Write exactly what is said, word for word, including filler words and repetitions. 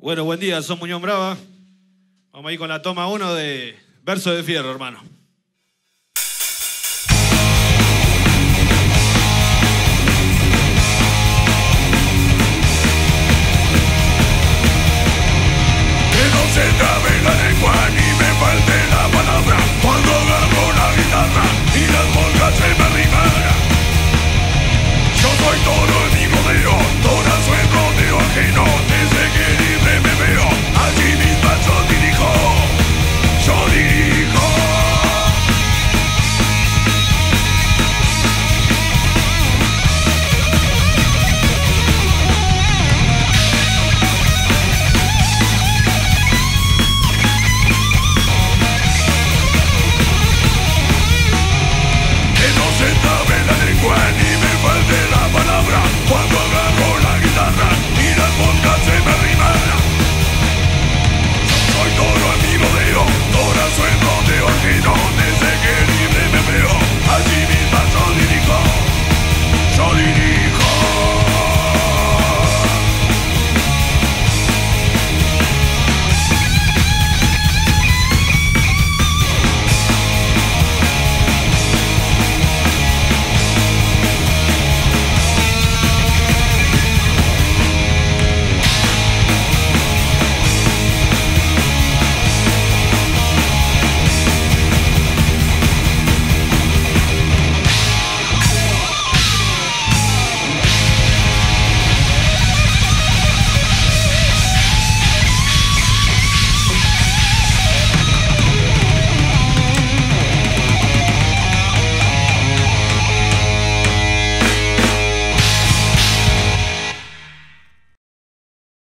Bueno, buen día, somos Unión Brava. Vamos a ir con la toma uno de Versos de Fierro, hermano. Que no se trabe la lengua ni me falte la palabra cuando agarro la guitarra y las monjas se me arrimaran. Yo soy toro, el hijo de Dios.